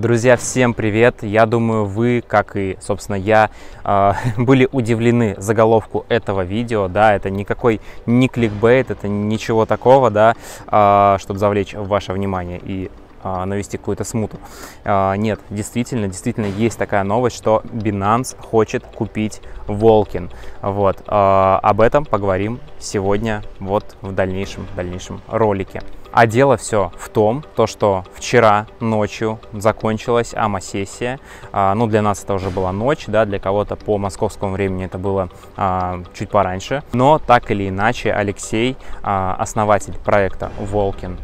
Друзья, всем привет! Я думаю, вы, как и, собственно, я, были удивлены заголовку этого видео, да, это никакой не кликбейт, это ничего такого, да, чтобы завлечь ваше внимание и навести какую-то смуту. Нет, действительно есть такая новость, что Binance хочет купить Walken. Вот, об этом поговорим сегодня, вот, в дальнейшем ролике. А дело все в том, то, что вчера ночью закончилась АМА-сессия. Ну, для нас это уже была ночь, да, для кого-то по московскому времени это было чуть пораньше. Но так или иначе, Алексей, основатель проекта Walken,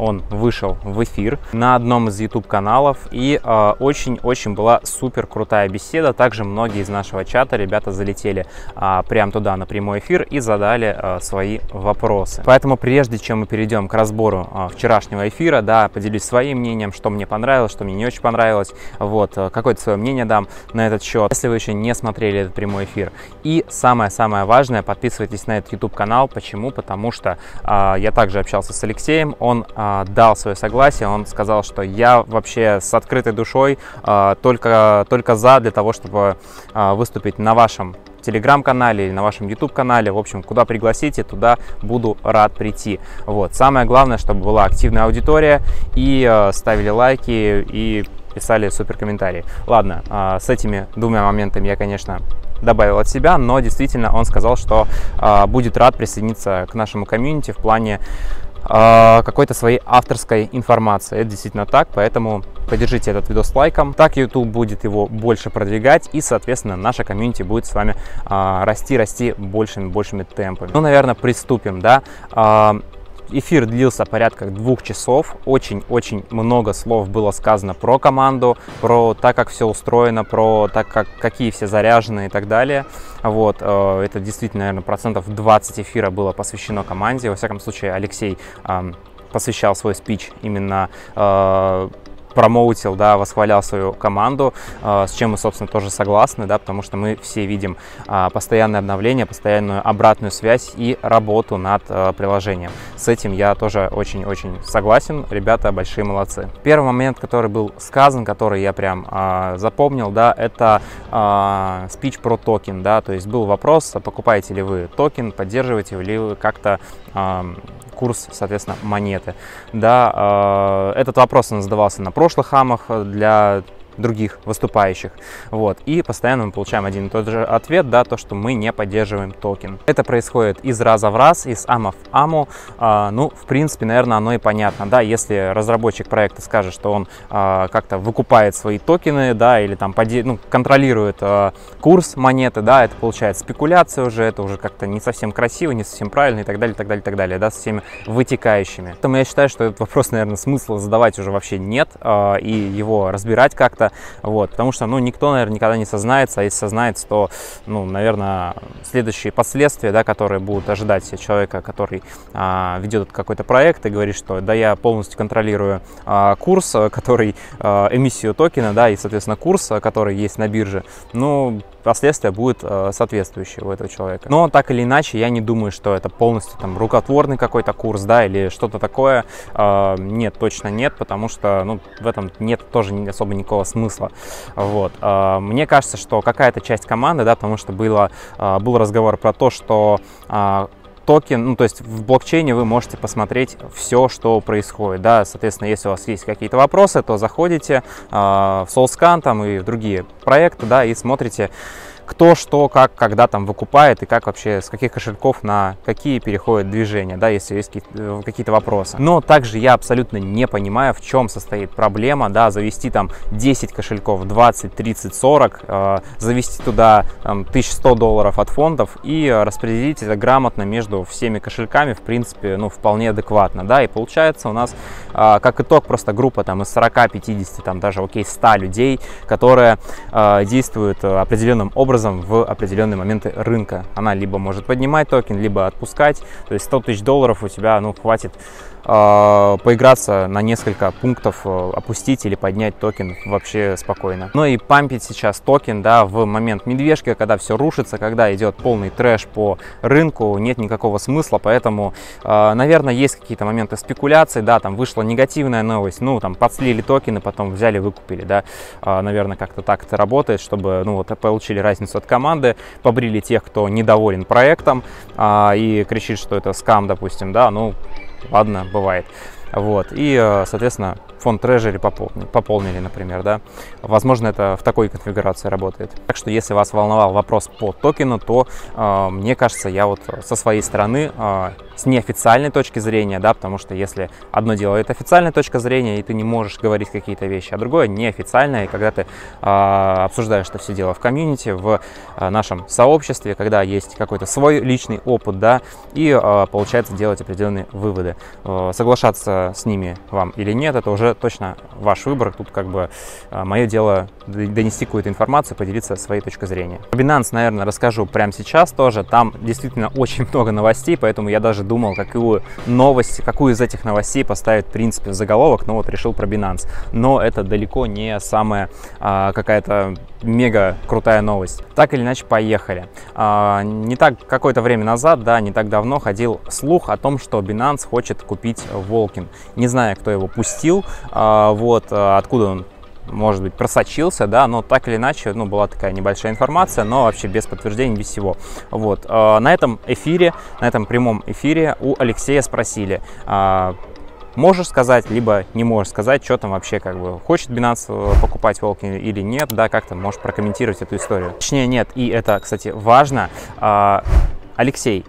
он вышел в эфир на одном из YouTube-каналов. И очень-очень была супер крутая беседа. Также многие из нашего чата ребята залетели прямо туда на прямой эфир и задали свои вопросы. Поэтому прежде чем мы перейдем к разбору вчерашнего эфира, да, поделюсь своим мнением, что мне понравилось, что мне не очень понравилось, вот, какое-то свое мнение дам на этот счет, если вы еще не смотрели этот прямой эфир. И самое-самое важное, подписывайтесь на этот YouTube канал. Почему? Потому что я также общался с Алексеем, он дал свое согласие, он сказал, что я вообще с открытой душой только за, для того, чтобы выступить на вашем телеграм-канале или на вашем YouTube-канале. В общем, куда пригласите, туда буду рад прийти. Вот. Самое главное, чтобы была активная аудитория, и ставили лайки, и писали супер комментарии. Ладно, с этими двумя моментами я, конечно, добавил от себя, но действительно он сказал, что будет рад присоединиться к нашему комьюнити в плане какой-то своей авторской информации. Это действительно так, поэтому поддержите этот видос лайком. Так YouTube будет его больше продвигать, и, соответственно, наша комьюнити будет с вами расти большими темпами. Ну, наверное, приступим, да. Эфир длился порядка 2 часов. Очень-очень много слов было сказано про команду, про так, как все устроено, про так, какие все заряжены и так далее. Вот, это действительно, наверное, 20% эфира было посвящено команде. Во всяком случае, Алексей посвящал свой спич именно промоутил, да, восхвалял свою команду, с чем мы, собственно, тоже согласны, да, потому что мы все видим постоянное обновление, постоянную обратную связь и работу над приложением. С этим я тоже очень-очень согласен. Ребята большие молодцы. Первый момент, который был сказан, который я прям запомнил, да, это спич про токен, да, то есть был вопрос, покупаете ли вы токен, поддерживаете ли вы как-то курс, соответственно, монеты. Да, этот вопрос он задавался на прошлых амах для других выступающих. Вот. И постоянно мы получаем один и тот же ответ, да, то, что мы не поддерживаем токен. Это происходит из раза в раз, из ама в аму. Ну, в принципе, наверное, оно и понятно, да, если разработчик проекта скажет, что он как-то выкупает свои токены, да, или там контролирует курс монеты, да, это получается спекуляция уже, это уже как-то не совсем красиво, не совсем правильно и так далее, да, со всеми вытекающими. Поэтому я считаю, что этот вопрос, наверное, смысла задавать уже вообще нет, и его разбирать как-то. Вот, потому что, ну, никто, наверное, никогда не сознается, а если сознается, то, ну, наверное, следующие последствия, да, которые будут ожидать человека, который ведет какой-то проект и говорит, что да, я полностью контролирую курс, который, эмиссию токена, да, и, соответственно, курс, который есть на бирже, ну, последствия будут соответствующие у этого человека. Но так или иначе, я не думаю, что это полностью там рукотворный какой-то курс, да, или что-то такое. Нет, точно нет, потому что, ну, в этом нет тоже особо никакого смысла. Вот. Мне кажется, что какая-то часть команды, да, потому что был разговор про то, что токен, ну, то есть в блокчейне вы можете посмотреть все, что происходит, да, соответственно, если у вас есть какие-то вопросы, то заходите в Solscan там и в другие проекты, да, и смотрите, кто что, как, когда там выкупает и как вообще, с каких кошельков на какие переходят движения, да, если есть какие-то вопросы. Но также я абсолютно не понимаю, в чем состоит проблема, да, завести там 10 кошельков, 20, 30, 40, завести туда там, $1100 от фондов и распределить это грамотно между всеми кошельками, в принципе, ну, вполне адекватно, да, и получается у нас, как итог, просто группа там из 40, 50, там даже, окей, 100 людей, которые действуют определенным образом, в определенные моменты рынка. Она либо может поднимать токен, либо отпускать. То есть $100 000 у тебя, ну, хватит поиграться на несколько пунктов, опустить или поднять токен вообще спокойно. Ну и пампить сейчас токен, да, в момент медвежки, когда все рушится, когда идет полный трэш по рынку, нет никакого смысла, поэтому, наверное, есть какие-то моменты спекуляции, да, там вышла негативная новость, ну, там, подслили токены, потом взяли, выкупили, да, наверное, как-то так это работает, чтобы, ну, вот, получили разницу от команды, побрили тех, кто недоволен проектом и кричит, что это скам, допустим, да, ну, ладно, бывает. Вот. И, соответственно, фонд трежери пополнили, например, да. Возможно, это в такой конфигурации работает. Так что, если вас волновал вопрос по токену, то, мне кажется, я вот со своей стороны, с неофициальной точки зрения, да, потому что если одно дело это официальная точка зрения, и ты не можешь говорить какие-то вещи, а другое неофициальное, и когда ты обсуждаешь это все дело в комьюнити, в нашем сообществе, когда есть какой-то свой личный опыт, да, и получается делать определенные выводы. Соглашаться с ними вам или нет, это уже точно ваш выбор. Тут как бы мое дело донести какую-то информацию, поделиться своей точкой зрения. Про Binance, наверное, расскажу прямо сейчас тоже. Там действительно очень много новостей, поэтому я даже думал, какую новость, какую из этих новостей поставить, в принципе, в заголовок, но вот решил про Binance. Но это далеко не самая какая-то мега крутая новость. Так или иначе, поехали. Не так какое-то время назад, да, не так давно ходил слух о том, что Binance хочет купить Walken. Не знаю, кто его пустил, вот, откуда он, может быть, просочился, да, но так или иначе, ну, была такая небольшая информация, но вообще без подтверждений, без всего. Вот, на этом эфире, на этом прямом эфире у Алексея спросили, можешь сказать, либо не можешь сказать, что там вообще, как бы, хочет Binance покупать Walken или нет, да, как ты можешь прокомментировать эту историю. Точнее, нет, и это, кстати, важно, Алексей,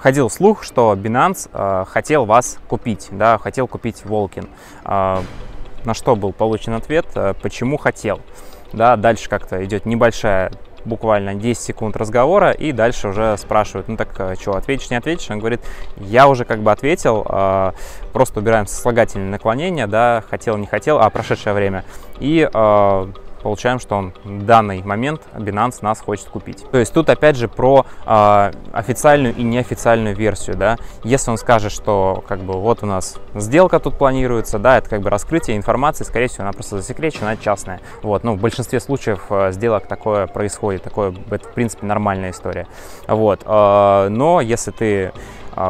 ходил слух, что Binance хотел вас купить, да, хотел купить Walken. На что был получен ответ, почему хотел. Да, дальше как-то идет небольшая, буквально 10 секунд разговора, и дальше уже спрашивают, ну так что, ответишь, не ответишь? Он говорит, я уже как бы ответил, просто убираем сослагательные наклонения, да, хотел, не хотел, а прошедшее время. И получаем, что он в данный момент, Binance, нас хочет купить. То есть тут опять же про официальную и неофициальную версию, да. Если он скажет, что как бы вот у нас сделка тут планируется, да, это как бы раскрытие информации, скорее всего, она просто засекречена, она частная. Вот, ну, в большинстве случаев сделок такое происходит, такое, это, в принципе, нормальная история. Вот, но если ты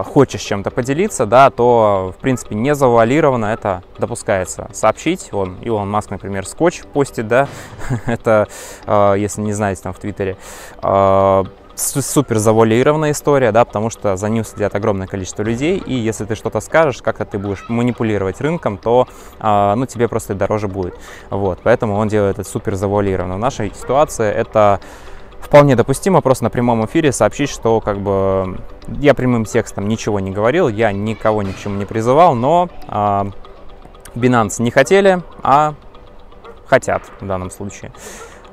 хочешь чем-то поделиться, да, то, в принципе, не завуалированно это допускается. Сообщить, вон, Илон Маск, например, скотч постит, да, это, если не знаете, там в Твиттере, супер завуалированная история, да, потому что за ним следят огромное количество людей, и если ты что-то скажешь, как-то ты будешь манипулировать рынком, то, ну, тебе просто дороже будет. Вот, поэтому он делает это супер завуалированно. В нашей ситуации это вполне допустимо просто на прямом эфире сообщить, что как бы я прямым текстом ничего не говорил, я никого ни к чему не призывал, но Binance не хотели, а хотят в данном случае.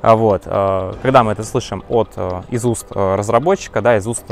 Вот, когда мы это слышим из уст разработчика, да, из уст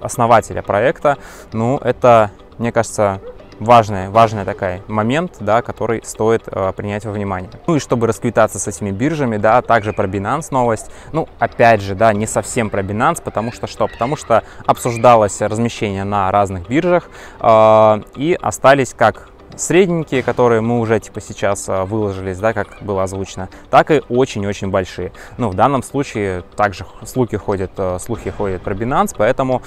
основателя проекта, ну, это, мне кажется, важный такой момент, да, который стоит принять во внимание. Ну и чтобы расквитаться с этими биржами, да, также про Binance новость. Ну, опять же, да, не совсем про Binance, потому что что? Потому что обсуждалось размещение на разных биржах, и остались как средненькие, которые мы уже типа сейчас выложились, да, как было озвучено, так и очень-очень большие. Ну, в данном случае также слухи ходят про Binance, поэтому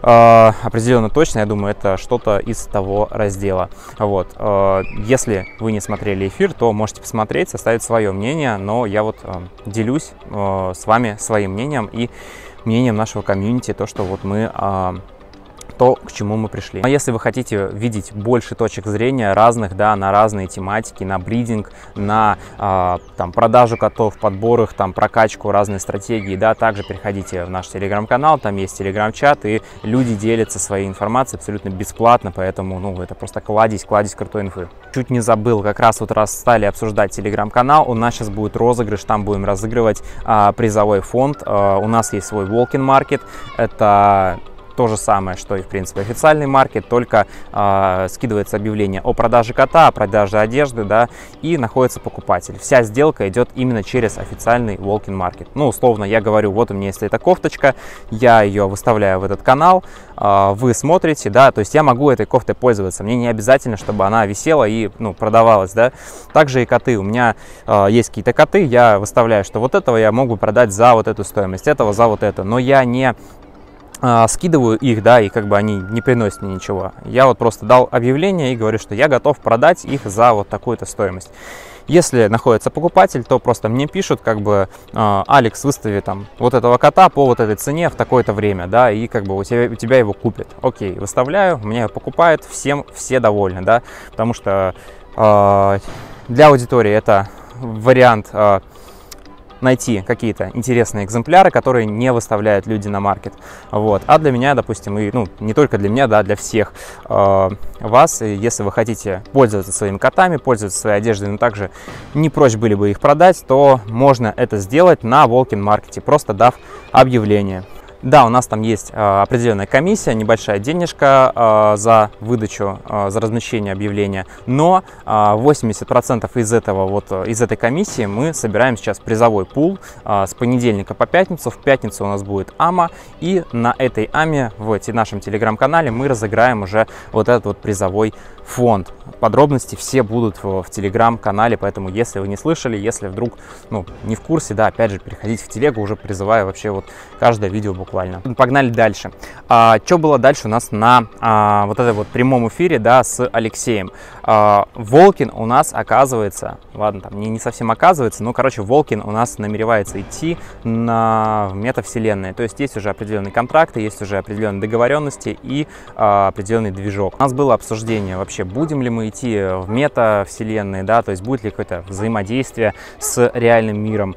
определенно точно, я думаю, это что-то из того раздела. Вот, если вы не смотрели эфир, то можете посмотреть, составить свое мнение, но я вот делюсь с вами своим мнением и мнением нашего комьюнити, то, что вот мы то, к чему мы пришли. А если вы хотите видеть больше точек зрения разных, да, на разные тематики, на бридинг, на там, продажу котов, подбор их, там, прокачку, разные стратегии, да, также переходите в наш телеграм-канал, там есть телеграм-чат, и люди делятся своей информацией абсолютно бесплатно, поэтому, ну, это просто кладезь крутой инфы. Чуть не забыл, как раз вот раз стали обсуждать телеграм-канал, у нас сейчас будет розыгрыш, там будем разыгрывать призовой фонд, у нас есть свой Walken Market, это то же самое, что и, в принципе, официальный маркет, только скидывается объявление о продаже кота, о продаже одежды, да, и находится покупатель. Вся сделка идет именно через официальный Walken маркет. Ну, условно, я говорю, вот у меня есть эта кофточка, я ее выставляю в этот канал, вы смотрите, да, то есть я могу этой кофтой пользоваться, мне не обязательно, чтобы она висела и, ну, продавалась, да. Также и коты, у меня есть какие-то коты, я выставляю, что вот этого я могу продать за вот эту стоимость, этого за вот это, но я не скидываю их, да, и как бы они не приносят мне ничего. Я вот просто дал объявление и говорю, что я готов продать их за вот такую-то стоимость. Если находится покупатель, то просто мне пишут, как бы, Алекс, выстави там вот этого кота по вот этой цене в такое-то время, да, и как бы у тебя его купят. Окей, выставляю, мне его покупают, все довольны, да, потому что для аудитории это вариант найти какие-то интересные экземпляры, которые не выставляют люди на маркет. Вот. А для меня, допустим, и, ну, не только для меня, да, для всех вас, если вы хотите пользоваться своими котами, пользоваться своей одеждой, но также не прочь были бы их продать, то можно это сделать на Walken маркете, просто дав объявление. Да, у нас там есть определенная комиссия, небольшая денежка за выдачу, за размещение объявления, но 80% из этой комиссии мы собираем сейчас призовой пул с понедельника по пятницу. В пятницу у нас будет АМА, и на этой АМе в нашем телеграм-канале мы разыграем уже вот этот вот призовой фонд. Подробности все будут в телеграм-канале, поэтому если вы не слышали, если вдруг, ну, не в курсе, да, опять же, переходите в телегу, уже призываю вообще вот каждое видео буквально. Погнали дальше. Что было дальше у нас на вот этом вот прямом эфире, да, с Алексеем? Walken у нас оказывается, ладно, там не совсем оказывается, но, короче, Walken у нас намеревается идти на метавселенные. То есть есть уже определенные контракты, есть уже определенные договоренности и определенный движок. У нас было обсуждение вообще, будем ли мы идти в метавселенные, да, то есть будет ли какое-то взаимодействие с реальным миром.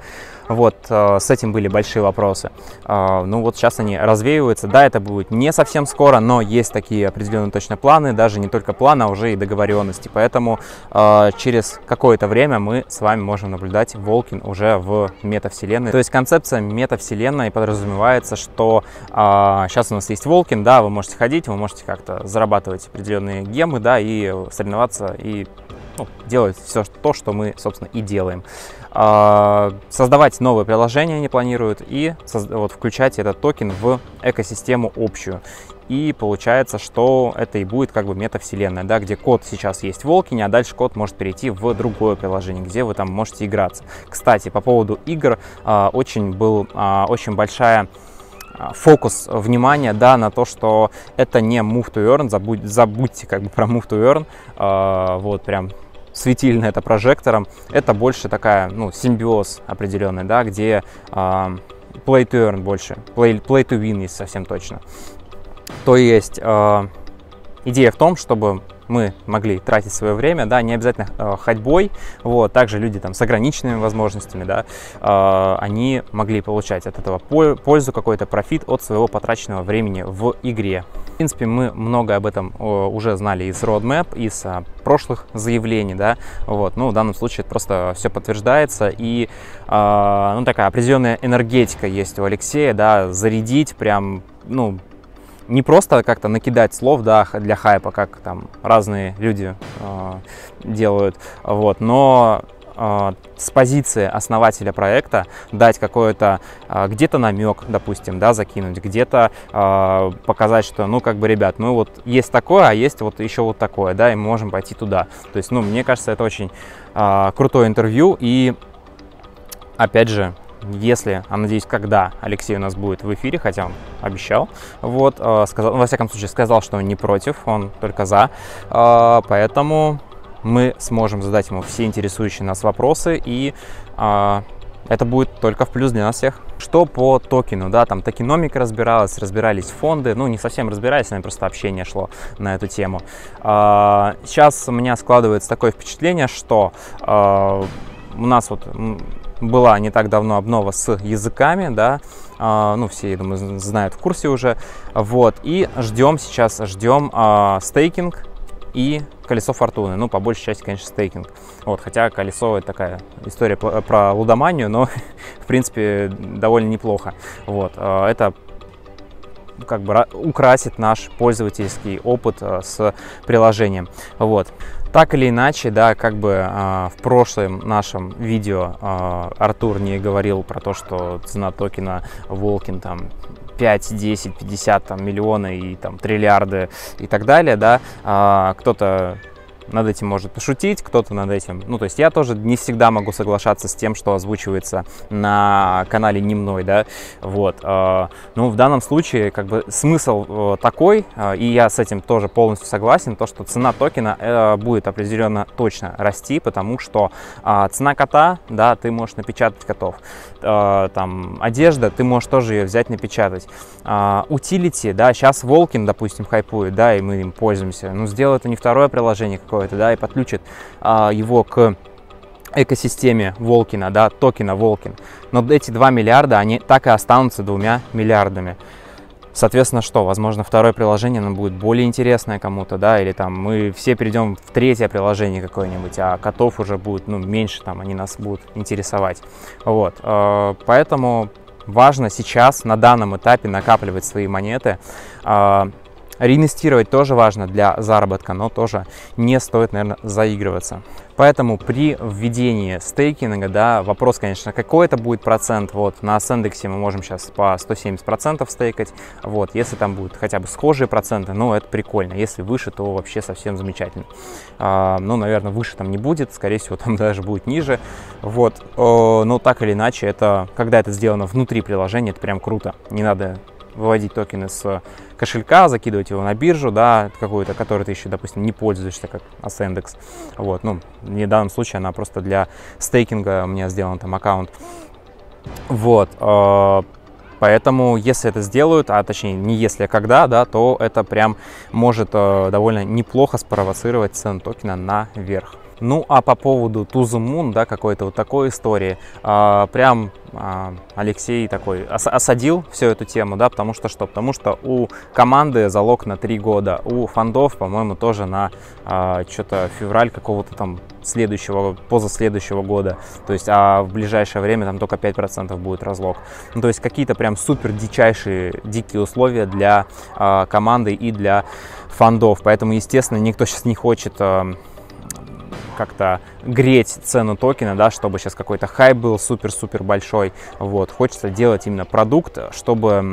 Вот, с этим были большие вопросы. Ну вот сейчас они развеиваются. Да, это будет не совсем скоро, но есть такие определенные точно планы, даже не только планы, а уже и договоренности. Поэтому через какое-то время мы с вами можем наблюдать Walken уже в метавселенной. То есть концепция метавселенной подразумевается, что сейчас у нас есть Walken, да, вы можете ходить, вы можете как-то зарабатывать определенные гемы, да, и соревноваться, и, ну, делать все то, что мы, собственно, и делаем. Создавать новые приложения они планируют и вот включать этот токен в экосистему общую. И получается, что это и будет как бы метавселенная, да, где код сейчас есть в Walken, а дальше код может перейти в другое приложение, где вы там можете играться. Кстати, по поводу игр очень большая фокус внимания, да, на то, что это не move to earn, забудьте как бы про move to earn, вот прям светильно это прожектором, это больше такая, ну, симбиоз определенный, да, где play to earn больше, play to win есть совсем точно. То есть идея в том, чтобы мы могли тратить свое время, да, не обязательно ходьбой, вот, также люди там с ограниченными возможностями, да, они могли получать от этого пользу, какой-то профит от своего потраченного времени в игре. В принципе, мы много об этом уже знали из roadmap, из прошлых заявлений, да, вот, ну, в данном случае это просто все подтверждается, и, ну, такая определенная энергетика есть у Алексея, да, зарядить прям, ну, не просто как-то накидать слов, да, для хайпа, как там разные люди делают, вот, но с позиции основателя проекта дать какое-то, где-то намек, допустим, да, закинуть, где-то показать, что, ну, как бы, ребят, ну, вот есть такое, а есть вот еще вот такое, да, и мы можем пойти туда. То есть, ну, мне кажется, это очень крутое интервью, и, опять же, если, а надеюсь, когда Алексей у нас будет в эфире, хотя он обещал, вот, сказал, во всяком случае сказал, что он не против, он только за, поэтому мы сможем задать ему все интересующие нас вопросы, и это будет только в плюс для нас всех. Что по токену, да, там токеномика разбиралась, разбирались фонды, ну, не совсем разбирались, с нами просто общение шло на эту тему. Сейчас у меня складывается такое впечатление, что у нас вот была не так давно обнова с языками, да, ну, все, я думаю, знают, в курсе уже, вот, и ждем стейкинг и колесо фортуны, ну, по большей части, конечно, стейкинг, вот, хотя колесо — это такая история про лудоманию, но, в принципе, довольно неплохо, вот, это как бы украсит наш пользовательский опыт с приложением. Вот. Так или иначе, да, как бы в прошлом нашем видео Артур не говорил про то, что цена токена Walken там 5, 10, 50 там, миллионы и там триллиарды и так далее, да, кто-то над этим может пошутить, кто-то над этим, ну, то есть я тоже не всегда могу соглашаться с тем, что озвучивается на канале не мной, да, вот, ну, в данном случае, как бы, смысл такой, и я с этим тоже полностью согласен, то, что цена токена будет определенно точно расти, потому что цена кота, да, ты можешь напечатать котов, там, одежда, ты можешь тоже ее взять, напечатать, утилити, да, сейчас Walken, допустим, хайпует, да, и мы им пользуемся, ну, сделают они второе приложение какое-то, да, и подключит его к экосистеме Walken, да, токена Walken. Но эти 2 миллиарда, они так и останутся 2 миллиардами. Соответственно, что? Возможно, второе приложение, оно будет более интересное кому-то, да, или там мы все перейдем в третье приложение какое-нибудь, а котов уже будет, ну, меньше, там, они нас будут интересовать. Вот, поэтому важно сейчас на данном этапе накапливать свои монеты. Реинвестировать тоже важно для заработка, но тоже не стоит, наверное, заигрываться. Поэтому при введении стейкинга, да, вопрос, конечно, какой это будет процент. Вот на Ascendex мы можем сейчас по 170% стейкать. Вот, если там будут хотя бы схожие проценты, ну, это прикольно. Если выше, то вообще совсем замечательно. Ну, наверное, выше там не будет, скорее всего, там даже будет ниже. Вот, но так или иначе, это, когда это сделано внутри приложения, это прям круто. Не надо выводить токены с кошелька, закидывать его на биржу, да, какую-то, которой ты еще, допустим, не пользуешься, как Ascendex. Вот, ну, в данном случае она просто для стейкинга, у меня сделан там аккаунт. Вот, поэтому, если это сделают, а точнее, не если, а когда, да, то это прям может довольно неплохо спровоцировать цену токена наверх. Ну, а по поводу Тузумун, да, какой-то вот такой истории, прям Алексей такой осадил всю эту тему, да, потому что что? Потому что у команды залог на 3 года, у фондов, по-моему, тоже на что-то февраль какого-то там следующего, позаследующего года, то есть, а в ближайшее время там только 5% будет разлог. Ну, то есть какие-то прям супер дичайшие, дикие условия для команды и для фондов, поэтому, естественно, никто сейчас не хочет как-то греть цену токена, да, чтобы сейчас какой-то хайп был супер-супер большой. Вот, хочется делать именно продукт, чтобы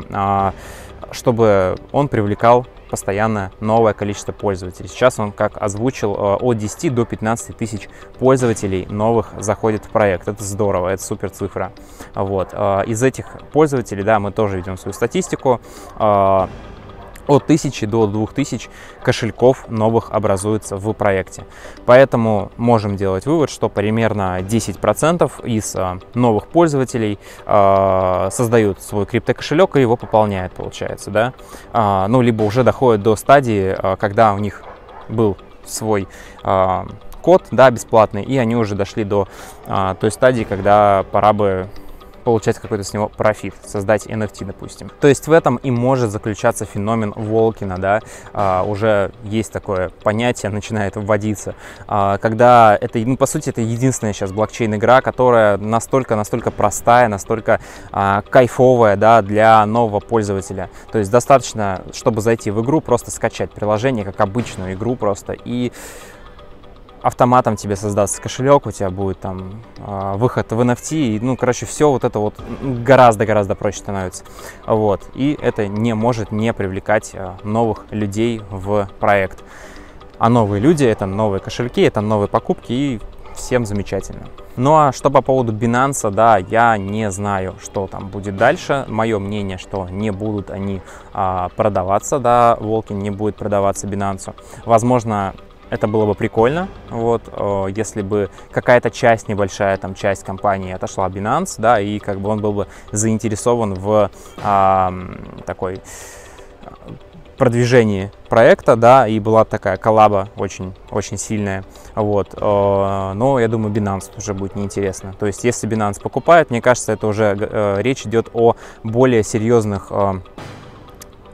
он привлекал постоянно новое количество пользователей. Сейчас он, как озвучил, от 10 до 15 тысяч пользователей новых заходит в проект. Это здорово, это супер цифра. Вот, из этих пользователей, да, мы тоже ведем свою статистику. От 1000 до 2000 кошельков новых образуется в проекте. Поэтому можем делать вывод, что примерно 10% из новых пользователей создают свой криптокошелек и его пополняют, получается, да? Ну, либо уже доходят до стадии, когда у них был свой код, да, бесплатный, и они уже дошли до той стадии, когда пора бы получать какой-то с него профит, создать NFT, допустим. То есть в этом и может заключаться феномен Walken, да, уже есть такое понятие, начинает вводиться, когда это, ну, по сути, это единственная сейчас блокчейн-игра, которая настолько простая, настолько кайфовая, да, для нового пользователя. То есть достаточно, чтобы зайти в игру, просто скачать приложение, как обычную игру просто, и автоматом тебе создастся кошелек, у тебя будет там выход в NFT, и, ну, короче, все вот это вот гораздо проще становится. Вот, и это не может не привлекать новых людей в проект. А новые люди — это новые кошельки, это новые покупки, и всем замечательно. Ну, а что по поводу Binance, да, я не знаю, что там будет дальше. Мое мнение, что не будут они продаваться, да, Walken не будет продаваться Binance. Возможно, это было бы прикольно, вот, если бы какая-то часть, небольшая там часть компании отошла от Binance, да, и как бы он был бы заинтересован в такой продвижении проекта, да, и была такая коллаба очень сильная, вот, но я думаю, Binance уже будет неинтересно. То есть, если Binance покупает, мне кажется, это уже речь идет о более серьезных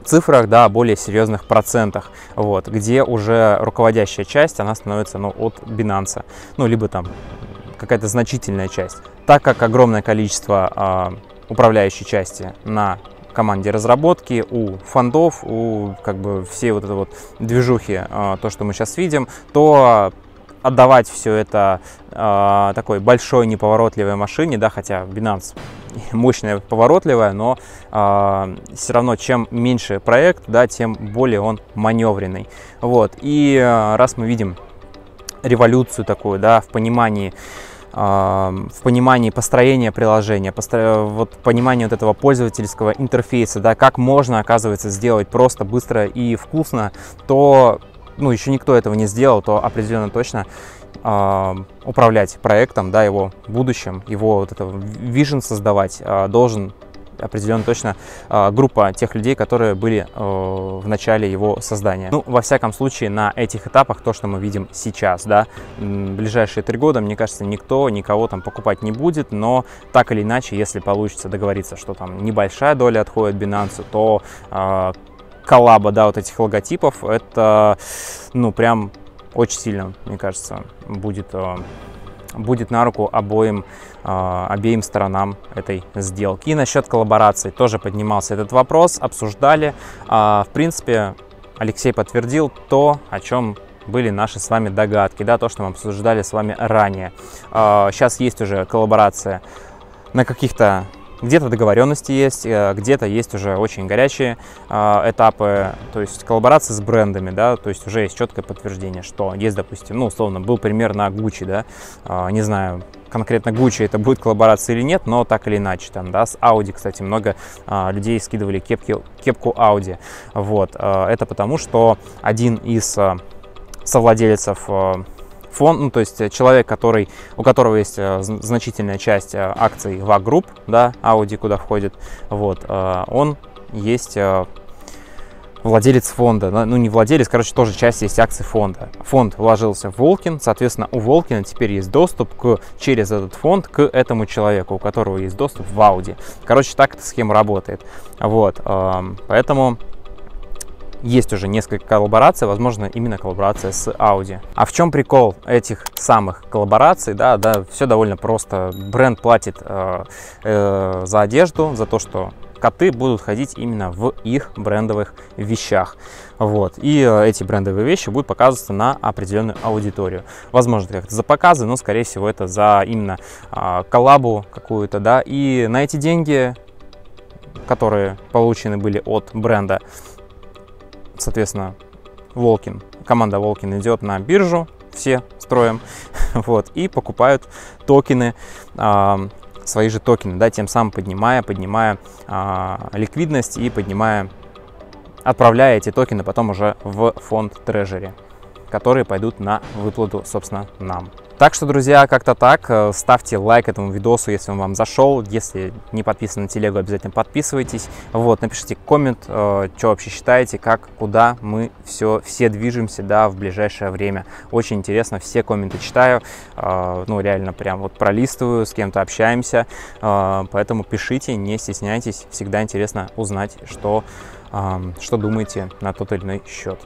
цифрах, да, более серьезных процентах, вот, где уже руководящая часть, она становится, ну, от Binance, ну, либо там какая-то значительная часть. Так как огромное количество управляющей части на команде разработки, у фондов, у как бы всей вот этой вот движухи, то, что мы сейчас видим, то отдавать все это такой большой неповоротливой машине, да, хотя Binance мощная поворотливая, но все равно чем меньше проект, да, тем более он маневренный. Вот. И раз мы видим революцию такую, да, в понимании построения приложения, вот понимание вот этого пользовательского интерфейса, да, как можно, оказывается, сделать просто, быстро и вкусно, то, ну, еще никто этого не сделал, то определенно точно управлять проектом, да, его будущим, его вот это вижен создавать должен определенно точно группа тех людей, которые были в начале его создания. Ну, во всяком случае, на этих этапах то, что мы видим сейчас, да, в ближайшие 3 года, мне кажется, никто никого там покупать не будет, но так или иначе, если получится договориться, что там небольшая доля отходит Binance, то коллаба, да, вот этих логотипов, это, ну, прям очень сильно, мне кажется, будет на руку обеим сторонам этой сделки. И насчет коллаборации тоже поднимался этот вопрос, обсуждали. В принципе, Алексей подтвердил то, о чем были наши с вами догадки, да, то, что мы обсуждали с вами ранее. Сейчас есть уже коллаборация на каких-то... Где-то договоренности есть, где-то есть уже очень горячие этапы, то есть коллаборации с брендами, да, то есть уже есть четкое подтверждение, что есть, допустим, ну, условно, был пример на Gucci, да, не знаю, конкретно Gucci это будет коллаборация или нет, но так или иначе, там, да, с Audi, кстати, много людей скидывали кепку Audi, вот, это потому, что один из совладельцев фонд, ну, то есть человек, у которого есть значительная часть акций в А-групп, да, Audi, куда входит, вот, он есть владелец фонда, ну, не владелец, короче, тоже часть есть акций фонда. Фонд вложился в Walken, соответственно, у Walken теперь есть доступ через этот фонд к этому человеку, у которого есть доступ в Audi. Короче, так эта схема работает, вот, поэтому... Есть уже несколько коллабораций, возможно, именно коллаборация с Audi. А в чем прикол этих самых коллабораций? Да, все довольно просто. Бренд платит за одежду, за то, что коты будут ходить именно в их брендовых вещах. Вот. И эти брендовые вещи будут показываться на определенную аудиторию. Возможно, как-то за показы, но, скорее всего, это за именно коллабу какую-то, да. И на эти деньги, которые получены были от бренда, соответственно, Walken, команда Walken идет на биржу, все строим, вот, и покупают токены, свои же токены, да, тем самым поднимая ликвидность и отправляя эти токены потом уже в фонд Treasury, которые пойдут на выплату, собственно, нам. Так что, друзья, как-то так. Ставьте лайк этому видосу, если он вам зашел. Если не подписаны на телегу, обязательно подписывайтесь. Вот, напишите коммент, что вообще считаете, как, куда мы все движемся, да, в ближайшее время. Очень интересно, все комменты читаю, ну, реально прям вот пролистываю, с кем-то общаемся. Поэтому пишите, не стесняйтесь. Всегда интересно узнать, что думаете на тот или иной счет.